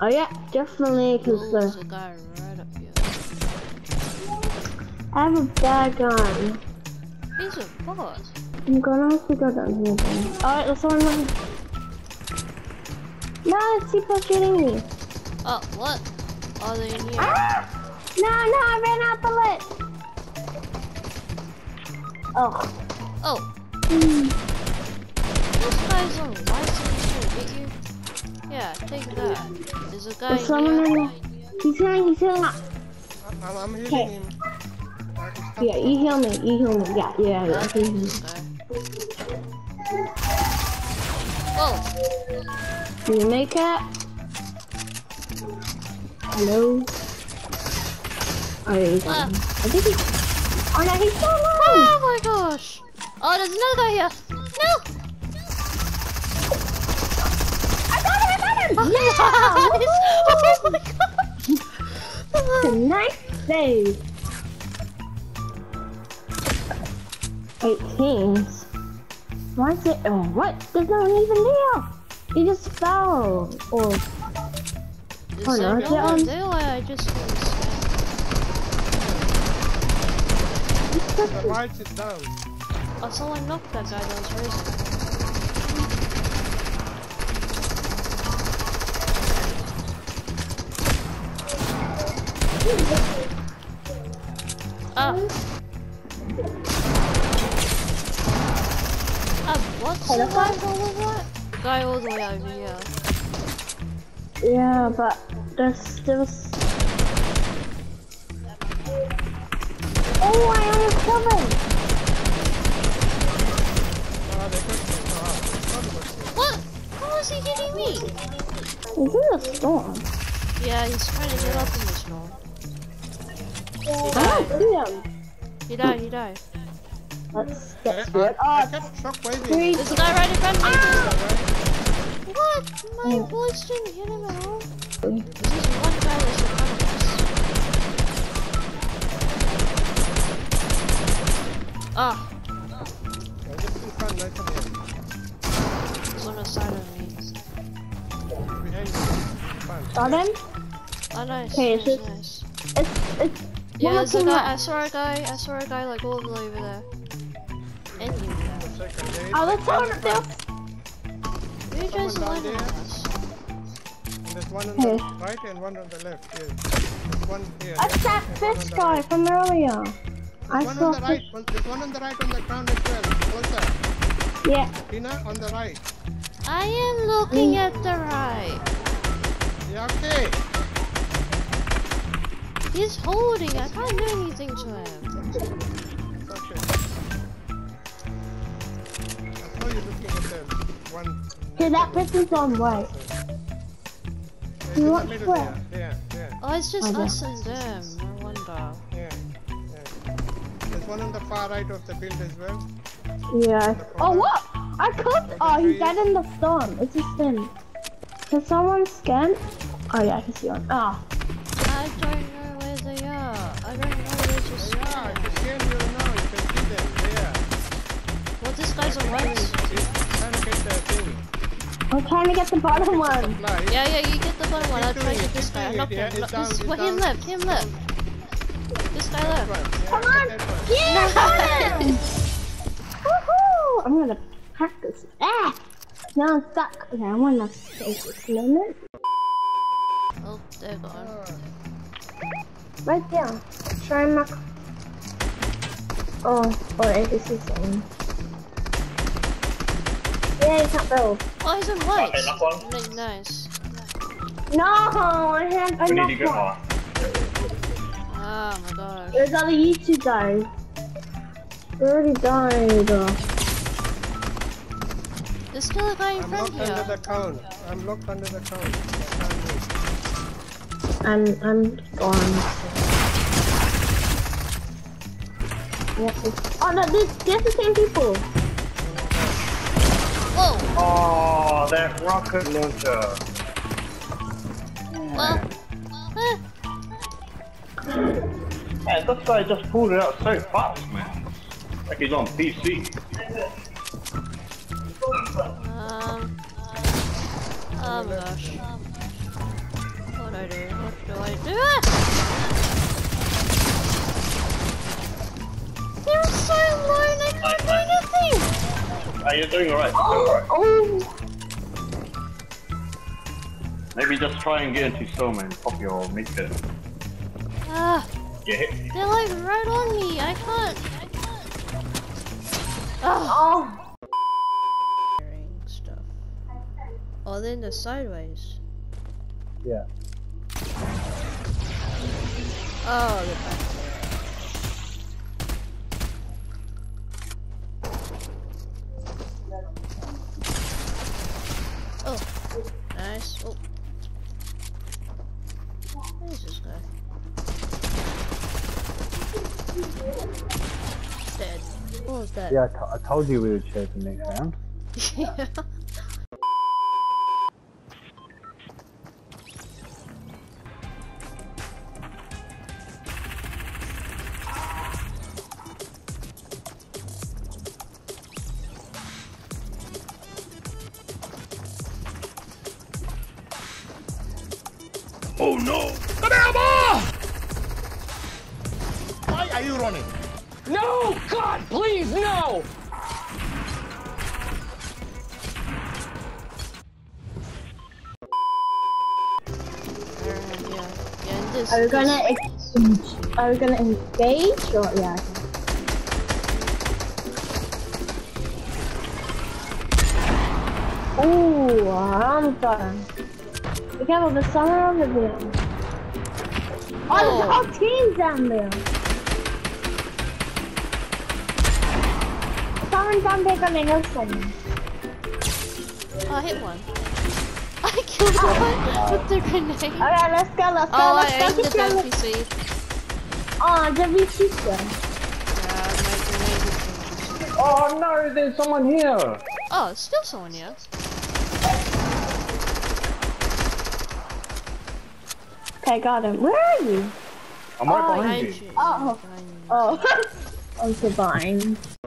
Oh yeah, definitely, because there's a guy right up here. I have a bad guy. He's a bot. I'm gonna have to go down here then. Alright, let's find him. No, it's people shooting me. Oh, what? Oh, they're in here. Ah! No, I ran out bullets. Oh. Oh. This guy's on license to get you. Yeah, take that. There's a guy in here. He's healing up. I'm healing him. Yeah, you heal me, Yeah. Okay. Oh! Can you make it? Hello? Oh, yeah, he's on. I think he's... Oh no, he's so low! Oh my gosh! Oh, there's another guy here! No! I got him! Oh, yeah! Nice. Oh my gosh! That's a nice save! 18. Why is it? Oh, what? There's no one even there. He just fell. Or oh no, is that one? I just. I saw I knocked that guy. That was crazy. What? Guy all the way over here. Yeah, but there's still. Oh, I am coming! What? How is he getting me? He's in the storm. Yeah, he's trying to get up in the storm. He died. Let's get it. There's a guy right in front of me. What? My bullets didn't hit him at all. There's just one guy that's in front of us. Ah. He's on the side of me. Got him? Oh, nice. Okay, nice. It's yeah, there's a guy. I saw a guy like all the way over there. Oh, that's someone up there! You guys are there. There's one on the right and one on the left. There's one here. I sacked this guy from earlier. There's one on the right. There's one on the right on the ground as well. What's that? Yeah. Tina, on the right. I am looking at the right. Yeah, okay. He's holding. I can't do anything to him. Okay, that person's on right. Do you want split? Yeah. Oh, it's just us and them. No wonder. Yeah. There's one on the far right of the build as well. Yeah. Oh, what? I cooked! Oh, he's dead in the storm. It's a skin. Can someone scan? Oh, yeah, I can see one. Ah. I don't know where they are. I don't know where to scan. Yeah, if you scan, you'll know. You can see them. Yeah. Well, this guy's on right. I'm trying to get the bottom one. Yeah, you get the bottom one. I'll try to get this guy. Him left. This guy left. Come on! Yeah! Woohoo! I'm gonna hack this. Ah! Now I'm stuck. Okay, I wanna save this moment. Oh, there we go. Right there. Try my. Oh, this is on. Yeah, you can't build. Oh, he's in white. Okay, nice. No, I need to get more. Oh my gosh. There's other YouTube guys. They already died. There's still a guy in front here. I'm locked under the cone. I'm gone. Oh no, there's the same people. Whoa. Oh, that rocket launcher. Man, this guy just pulled it out so fast, man. Like he's on PC. Oh gosh. do I do? What do I do? Ah! They're so low, they can't do anything! Are you doing alright? Oh! Maybe just try and get into storm and pop your midfield. Ah! Yeah. They're like right on me, I can't. Oh! Stuff. Oh, then they're sideways. Yeah. Oh, they're back. Oh, nice. Oh. Where's this guy? Dead. What was that? Yeah, I told you we would chase the next round. Yeah. Oh no! Why are you running? No! God, please, no! Are we gonna engage or yeah? Ooh, I'm done. We got all the sun over there. Oh, there's all teams down there. Someone's down there gonna know something. Oh, I hit one. I killed one with the grenade. Alright, let's go. Get your NPC. Oh, WT's there. Yeah, my grenade is oh no, there's someone here. Oh, still someone here. I got him. Where are you? I'm right behind you. Oh. Oh. I'm so blind.